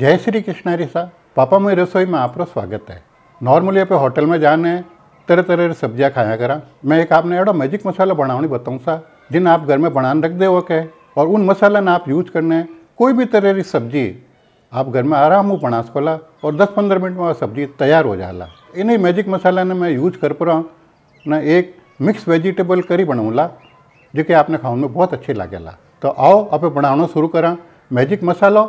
जय श्री कृष्णा रिसा। Papa mummy रसोई में आप स्वागत है। नॉर्मली आप होटल में जाने तरह तरह सब्जियां खाया करा। मैं एक आपने एवं मैजिक मसाला बनाने बताऊँ सा जिन्हें आप घर में बनाने रख दे के और उन मसाला ने आप यूज करने कोई भी तरह की सब्जी आप घर में आराम हूँ बना सकोला और 10-15 मिनट में वह सब्जी तैयार हो जाला। इन्हीं मैजिक मसाला ने मैं यूज कर पा न एक मिक्स वेजिटेबल करी बनाऊँला जो कि आपने खाने में बहुत अच्छी लागेला। तो आओ आप बनाना शुरू करा मैजिक मसाला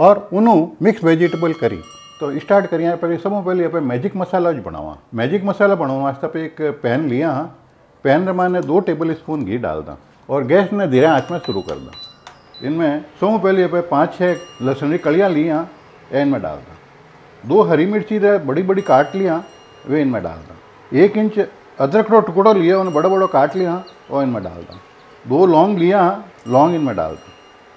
और उन्हों मिक्स वेजिटेबल करी। तो स्टार्ट करिए। पहले सब पहले आप मैजिक मसाला जो बनावा। मैजिक मसाला बनाने वास्ते आप एक पैन लिया। पैन में मैंने 2 टेबल स्पून घी डाल दा और गैस ने धीरे आँच में शुरू कर दा। इनमें सब पहले आप 5-6 लहसुन की कलियाँ लिया, इनमें डाल दा। 2 हरी मिर्ची बड़ी बड़ी काट लिया, वे इनमें डाल दा। 1 इंच अदरक रो टुकड़ो लिया, उन्हें बड़ो बड़ो काट लिया और इनमें डाल दा। 2 लौंग लिया, लौंग इनमें डाल दा।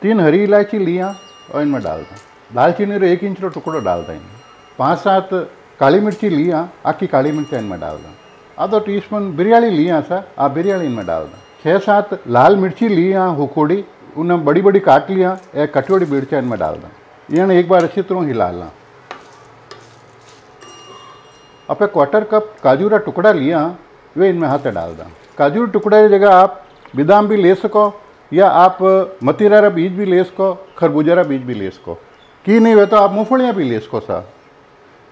3 हरी इलायची लिया और इनमें डाल दें। दालचीनी रो 1 इंच रो टुकड़ो डाल दें। 5-7 काली मिर्ची लिया, आखी काली मिर्ची इनमें डाल दें। आधो टीस्पून बिरयानी लिया सा, आप बिरयानी इनमें डाल दें। 6-7 लाल मिर्ची लिया हुकोड़ी, उन्हें बड़ी बड़ी काट लिया, एक कटोरी मिर्चा इनमें डाल दें। यानी एक बार अच्छी तरह हिला लें। आप 1/4 कप काजू का टुकड़ा लिया, वे इनमें हाथ डाल दें। काजू टुकड़ा की जगह आप बादाम भी ले सको या आप मतीरा रा बीज भी ले सको, खरबूजा रा बीज भी ले सको, की नहीं हुए तो आप मूँगफलियाँ भी ले सको सा।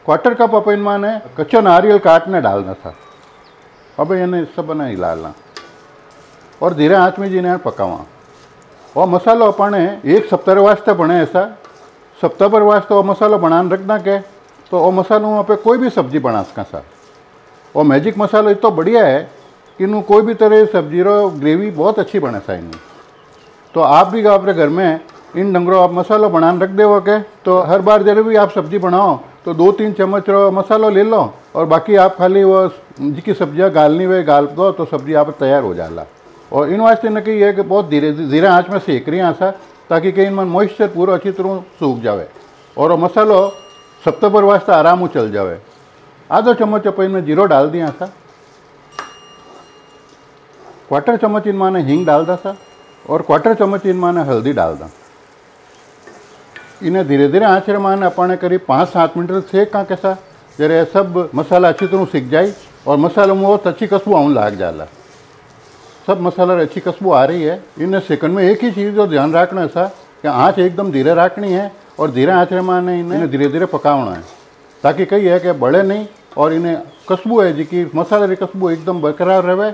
1/4 कप अपन माने कच्चो नारियल काटने डालना था। अब इन्हें सब ना हिलाना और धीरे आँच में जिन्हें पकावा। और मसालो अपने 1 सप्ताह वास्ते बने ऐसा सप्ताह भर वास्ते वो मसालो बनाने रखना के तो वो मसालो आप कोई भी सब्जी बना सका सा। और मैजिक मसालो इतना बढ़िया है कि इनू कोई भी तरह सब्जी रो ग्रेवी बहुत अच्छी बने सा। इन तो आप भी अपने घर में इन डंगरों आप मसालो बनाने रख दे के तो हर बार जब भी आप सब्जी बनाओ तो 2-3 चम्मच रो मसालो ले लो और बाकी आप खाली वो जिकी सब्जियाँ गालनी वे गाल दो तो सब्जी आप तैयार हो जाला। और इन वास्ते न कि यह बहुत धीरे धीरे आँच में सेक रही आसा ताकि कहीं मन मॉइस्चर पूरा अच्छी तरह सूख जावे और वो मसालो सप्ताह भर वास्ते आराम चल जावे। 1/2 चम्मच अपन में जीरो डाल दिया था। 1/4 चम्मच इन माने हींग डाल दा था और 1/4 चम्मच इन माने हल्दी डाल दें। इन्हें धीरे धीरे आँच माने अपने करीब 5-7 मिनट सेक कैसा जरा सब मसाला अच्छी तरह सीख जाए और मसालों में बहुत अच्छी खुशबू आने लाग जाला। सब मसाला अच्छी खुशबू आ रही है। इन्हें सेकंड में एक ही चीज़ जो ध्यान रखना है सा कि आँच एकदम धीरे रखनी है और धीरे आँच माने इन्हें धीरे धीरे पकाना है ताकि कही है कि बढ़े नहीं और इन्हें खुशबू है जी कि मसाले की खुशबू एकदम बरकरार रहे।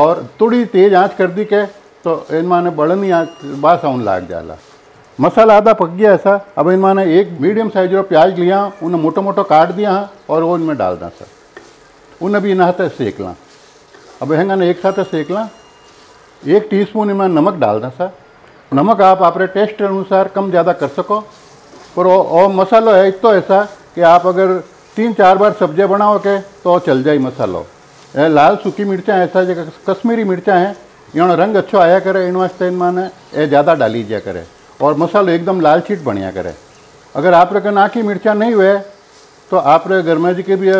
और थोड़ी तेज़ आँच कर दी के तो इन माने बड़नी बास आने लाग जाला। मसाला आधा पक गया ऐसा। अब इन माने 1 मीडियम साइज रो प्याज लिया, उन्हें मोटो मोटो काट दिया और वो इनमें डाल दें सर। उन्हें भी इन हाथ सेक लें। अब हेंगा ने एक साथ सेक लें। 1 टीस्पून इनमें नमक डाल दें सर। नमक आप अपने टेस्ट अनुसार कम ज़्यादा कर सको पर और मसालो है तो ऐसा कि आप अगर 3-4 बार सब्जियाँ बनाओगे तो चल जाए मसालो। लाल सूखी मिर्चा ऐसा जगह कश्मीरी मिर्चा है यहाँ रंग अच्छो आया करे इन वास्ते माने ए ज़्यादा डाली जाया करे और मसालो एकदम लाल चीट बनिया करे। अगर आप लोग नाकी मिर्चा नहीं हुए तो आप घर में जी के भी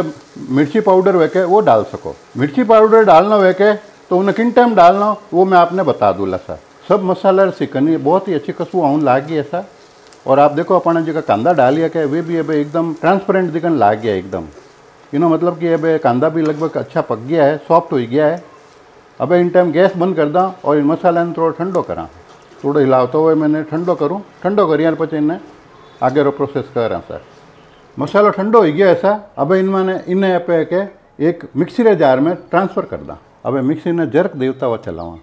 मिर्ची पाउडर वे के वो डाल सको। मिर्ची पाउडर डालना वे के तो उन्हें किन टाइम डालना वो मैं आपने बता दूँगा सर। सब मसाला सिकनी बहुत ही अच्छी खुशबू आने लाग गई ऐसा। और आप देखो अपने जगह कांदा डालिया के वे भी अब एकदम ट्रांसपेरेंट दिखन लाग गया एकदम। इन्हों मतलब कि अब कांदा भी लगभग अच्छा पक गया है, सॉफ्ट हो गया है। अब इन टाइम गैस बंद कर दा और इन मसाला ने थोड़ा ठंडो करा। थोड़ा हिलावता हुए मैंने ठंडो करूँ। ठंडो करिया पचे इन्हें आगे रो प्रोसेस करा सर। मसालो ठंडो हो गया ऐसा। अब इन मैंने इन्हें आप के एक मिक्सी रे जार में ट्रांसफ़र कर दा। अब मिक्सी ने जर्क देवता हुआ चलावा।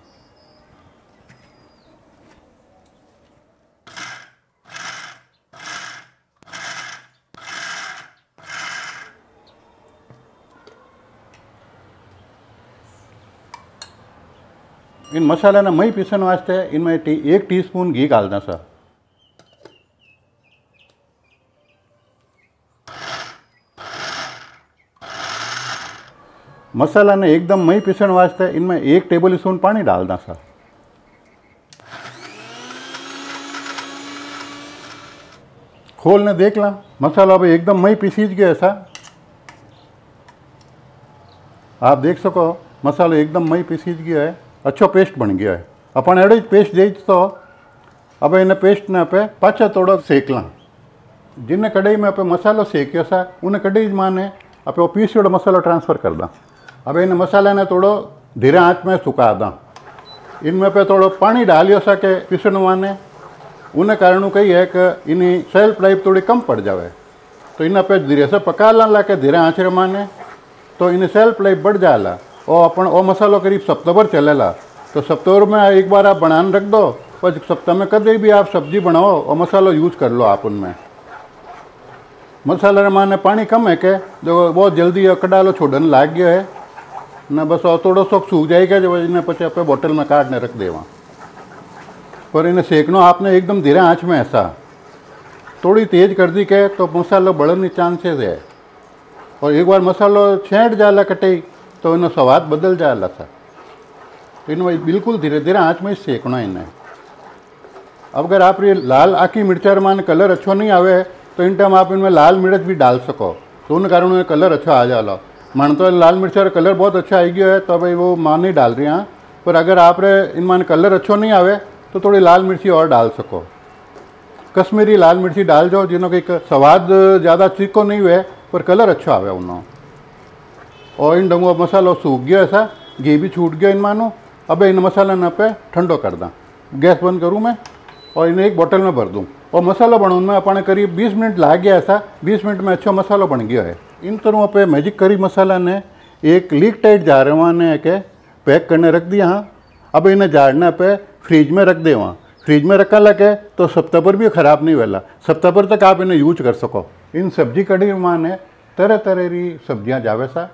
इन मसाला ने मई पीसन वास्ते इनमें 1 टीस्पून घी डाल दें सर। मसाला ने एकदम मई पीसन वास्ते इनमें 1 टेबल स्पून पानी डाल दें सर। खोल ने देख ला मसाला अब एकदम मई पीसीज गया ऐसा। आप देख सको मसाला एकदम मई पीसीज गया है, अच्छो पेस्ट बन गया है। अपन एडो पेस्ट दे तो अब इन्हें पेस्ट ने पे पाचा थोड़ा सेक लें। जिन्हें कढ़ाई में आप मसालो सेको सा उन कढ़ाई में आप पीसियोड़ो मसालो ट्रांसफर कर दें। अब इन मसाला ने थोड़ो धीरे हाथ में सुखा दें। इनमें पे थोड़ो पानी डालियो सा के पीसण उन कारण कही है कि इनी सेल्फ लाइफ थोड़ी कम पड़ जाए, तो इन पे धीरे से पका ला के धीरे आँचरे माने तो इन सेल्फ लाइफ बढ़ जाला। और अपन ओ मसालो करीब सप्ताह भर चलेला, तो सप्ताह में एक बार आप बनाने रख दो, पर सप्ताह में कभी भी आप सब्जी बनाओ और मसालो यूज़ कर लो। आप उनमें मसाला माने पानी कम है के जो बहुत जल्दी कडालो छोड़न लाग गया है ना, बस और थोड़ा सो सूख जाएगा जब इन्हें पचे पे बोतल में काटने रख देवा। पर इन्हें सेकनो आपने एकदम धीरे आँच में, ऐसा थोड़ी तेज़ कर दी के तो मसालो बड़ने चांसेस है। और एक बार मसालो छेंट जाला कटे तो इन्हें स्वाद बदल जाला था। इन्हें बिल्कुल धीरे धीरे आँच में सेकना इन्हें। अब अगर आप ये लाल आखी मिर्चा मान कलर अच्छो नहीं आवे तो इन टाइम आप इनमें लाल मिर्च भी डाल सको, तो उन कारण में कलर अच्छा आ जाला। मन तो लाल मिर्च का कलर बहुत अच्छा आई गया है तो भाई वो माँ नहीं डाल रही हैं, पर अगर आप इनमें कलर अच्छो नहीं आवे तो थोड़ी लाल मिर्ची और डाल सको, कश्मीरी लाल मिर्ची डाल जाओ जिन्हों के स्वाद ज़्यादा तीखो नहीं हुए पर कलर अच्छा आवे उन्होंने। और इन डंगो मसालो सूख गया, ऐसा घी भी छूट गया इन मानो। अब इन मसाला न पे ठंडो कर दें, गैस बंद करूँ मैं और इन्हें एक बोतल में भर दूँ। और मसालो बनाने में अपन करीब 20 मिनट लाग गया, ऐसा 20 मिनट में अच्छा मसालो बन गया है। इन तरह पे मैजिक करी मसाला ने एक लीक टाइट जार में के पैक करने रख दिया। हाँ, अब इन्हें जारने पे फ्रीज में रख दे। वहाँ फ्रीज में रखा लगे तो सप्ताह पर भी ख़राब नहीं वेला, सप्ताह पर तक आप इन्हें यूज कर सको। इन सब्जी कड़ी में तरह तरह की सब्जियाँ जावे सा,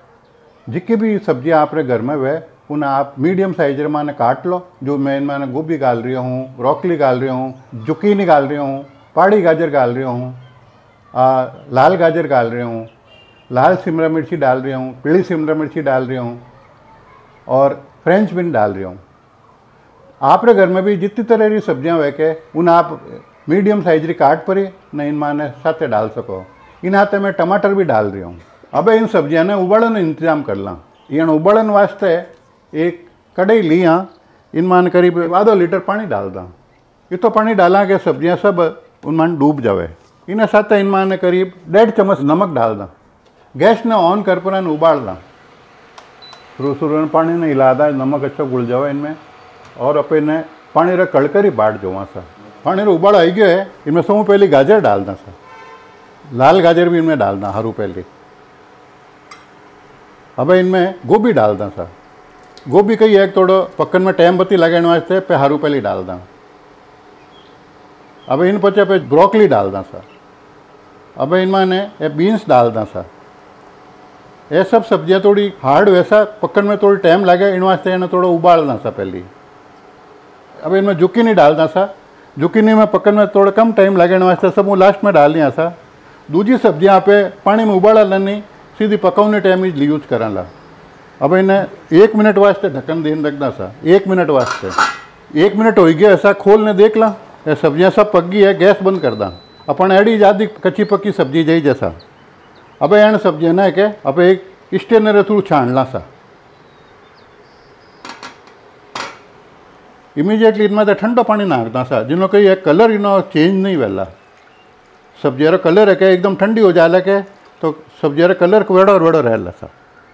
जिकी भी सब्जियाँ आप घर में वे उन्हें आप मीडियम साइज में काट लो। जो मैंने गोभी गाल रही हूँ, ब्रोकली गाल रही हूँ, जुकीनी गाल रही हूँ, पहाड़ी गाजर गाल रही हूँ, लाल गाजर गाल रही हूँ, लाल शिमला मिर्ची डाल रही हूँ, पीली शिमला मिर्ची डाल रही हूँ और फ्रेंच बीन डाल रही हूँ। आपरे घर में भी जितनी तरह की सब्जियाँ वे के उन्हें आप मीडियम साइज की काट परी न इन माने साथ डाल सको। इन हाथे में टमाटर भी डाल रही हूँ। अब इन सब्जियाँ ने उबालन इंतजाम कर ला। इन उबालन वास्ते एक कढ़ाई ली। हाँ, इनमान करीब 1.5 लीटर पानी डाल दें। ये तो पानी डाला के सब्जियाँ सब उनमान डूब जावे। इन साथ इनमान करीब 1.5 चम्मच नमक डाल दें। गैस ने ऑन कर पर उबाल दें। शुरू पानी ने हिला दें, नमक अच्छा गुड़ जावे इनमें। और अपने पानी रे कड़करी बाट जो वहाँ सा पानी रे उबाल आई गया है। इनमें सबू पहली गाजर डाल दें, सर लाल गाजर भी इनमें डाल दें हरू पहली। अब इनमें गोभी डाल दें, सर गोभी कही एक थोड़ो पक्कन में टाइम बत्ती लगाने वास्ते पे हरू पहली डाल दें। अब इन पचे पे ब्रोकली डाल दें, सर अब इनमें ने बीन्स डाल दें। सर ये सब सब्जियाँ थोड़ी हार्ड वैसा पक्कन में थोड़ी टाइम लगे, इन वास्ते इन्हें थोड़ा उबालना सा पहली। अब इनमें जुकीनी डाल दें, सर जुकीनी में पक्कन में थोड़ा कम टाइम लगे वास्ते सब हूँ लास्ट में डाल दिया। सर दूजी सब्जियाँ आप पानी में उबाला नहीं, सीधी पकाने टाइम ही यूज करा ला। अब इन्हें 1 मिनट वास्ते ढक्कन देन रखना सा। 1 मिनट वास्ते 1 मिनट हो गया, ऐसा खोल ने देख ला ये सब्जियाँ सब पक गई है। गैस बंद कर दें। अपन एडी ज्यादा कच्ची पक्की सब्जी जाई जैसा। अब एण सब्जियाँ ना के अब एक स्टेनर थ्रू छान ला सा। इमीजिएटली इनमें तो ठंडा पानी नाख दें, सर जिनों कहीं एक कलर इनो चेंज नहीं वेला। सब्जियाँ कलर है क्या एकदम ठंडी हो जाला के तो सब्जियाँ कलर वेड़ो वेड़ो रहेला सा।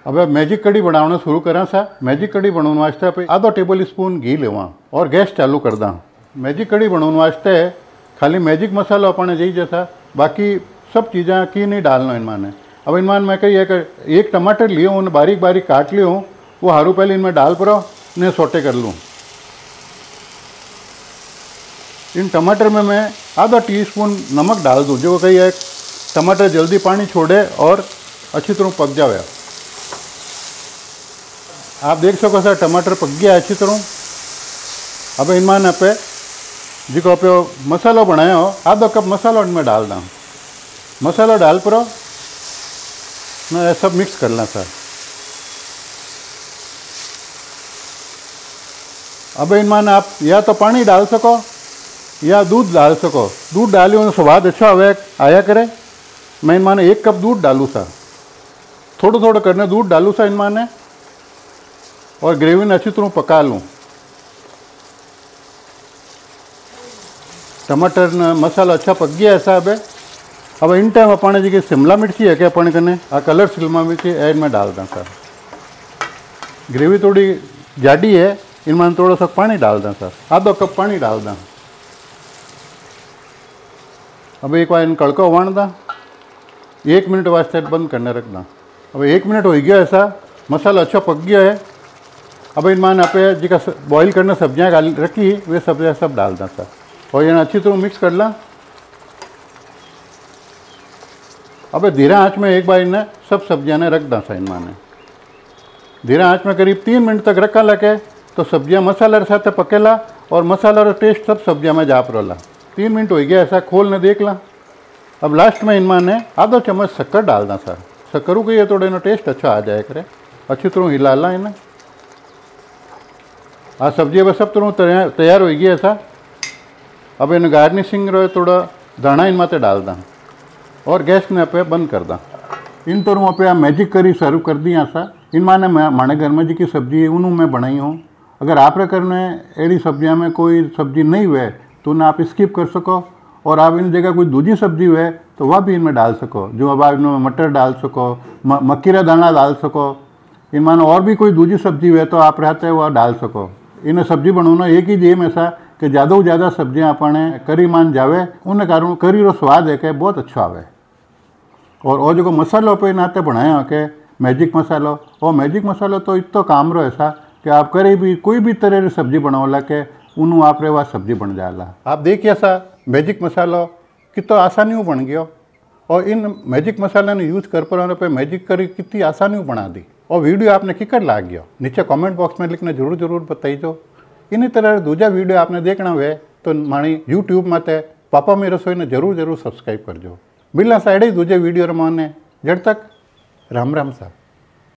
अब मैजिक कड़ी बनाना शुरू करा सा। मैजिक कड़ी बनाने वास्ते आप 1/2 टेबल स्पून घी लेवा और गैस चालू कर दें। मैजिक कड़ी बनाने वास्ते खाली मैजिक मसालो अपने जी जैसा, बाकी सब चीज़ें की नहीं डालना इनमें। अब इनमान मैं कही एक टमाटर लियो उन्हें बारीक बारीक काट लियो, वो हारू पहले इनमें डाल परो ने सोटे कर लूँ। इन टमाटर में मैं 1/2 टीस्पून नमक डाल दूँ, जो कही एक टमाटर जल्दी पानी छोड़े और अच्छी तरह पक जावे। आप देख सको सर टमाटर पक गया अच्छी तरह। अब इनमें पे जिको आप मसालो बनाया हो 1/2 कप मसालो इनमें डाल दें। मसालो डाल परो ना सब मिक्स करना सर। अब इनमें आप या तो पानी डाल सको या दूध डाल सको। दूध डाली उन्हें स्वाद अच्छा आया करे। मैं इनमें 1 कप दूध डालूँ सा, थोड़ा थोड़ा करने दूध डालूँ सा इनमें और ग्रेवी ने अच्छी तरह पका लूँ। टमाटर ने मसाला अच्छा पक गया है साहब। अब इन टाइम अपने जी शिमला मिर्ची है कि अपन कने आ कलर शिमला मिर्ची है इनमें डाल दें सर। ग्रेवी थोड़ी जाडी है, इनमें थोड़ा सा पानी डाल दें सर, आधा कप पानी डाल दें। अब एक बार इन कड़को वाण दें, 1 मिनट वास्ते बंद करने रख दें। अब 1 मिनट हो गया है सर, मसाला अच्छा पक गया है। अब इनमें आप जी का बॉईल करने सब्जियाँ रखी वे सब्जियाँ सब डाल दें सर और इन्हें अच्छी तरह मिक्स कर लें। अब धीरे आँच में एक बार इन्हें सब सब्जियाँ ने रख दें सर। इनमें धीरे आँच में करीब 3 मिनट तक रखा लगे तो सब्जियाँ मसाला के साथ पकेला और मसाला और टेस्ट सब सब्जियाँ में जाप रहा। 3 मिनट हो गया ऐसा खोल ने देख ला। अब लास्ट में इनमें ने आधा चम्मच शक्कर डाल दें सर। शक्कर उगई थोड़ा इनका टेस्ट अच्छा आ जाए करे। अच्छी तरह हिला ला इन्हें। आ सब्जी अब सब तरह तैयार हो गई ऐसा। अब इन गार्निशिंग रो थोड़ा धाणा इन माते डाल दें और गैस ने आप बंद कर दें। इन तरह आप मैजिक करी सर्व कर दी ऐसा। इनमें ने माने घर में जी की सब्जी है उन्होंने मैं बनाई हूँ। अगर आप करने एड़ी सब्जियाँ में कोई सब्जी नहीं हुए तो ना आप स्किप कर सको और आप इन जगह कोई दूजी सब्जी हुए तो वह भी इनमें डाल सको। जो अब आप इनमें मटर डाल सको, मक्की रा दाना डाल सको। इनमें और भी कोई दूजी सब्जी हुए तो आप रहते वह डाल सको। इन्हें सब्जी बनाना एक ही जेम ऐसा कि ज़्यादा से ज़्यादा सब्जियाँ अपने करी मान जावे उन कारण करी रो स्वाद है कि बहुत अच्छा आवे। और जो मसालो पे नाते बनाया कि मैजिक मसालो। और मैजिक मसालो तो इतना काम रो ऐसा कि आप करी भी कोई भी तरह की सब्जी बनावला के उन्हों आप रे वह सब्जी बन जाला। आप देखिए सा मैजिक मसालो कितना आसानी बन गया। और इन मैजिक मसाला ने यूज़ कर पर मैजिक करी कितनी आसानी बना दी। और वीडियो आपने किकर लाग गया नीचे कमेंट बॉक्स में लिखने जरूर बताइजो। इन्हीं तरह दूजा वीडियो आपने देखना हुए तो मानी यूट्यूब में पापा मी रसोई ने जरूर सब्सक्राइब करजो। मिलना सा एडे दूजे वीडियो रमाने जड़ तक राम राम साहब।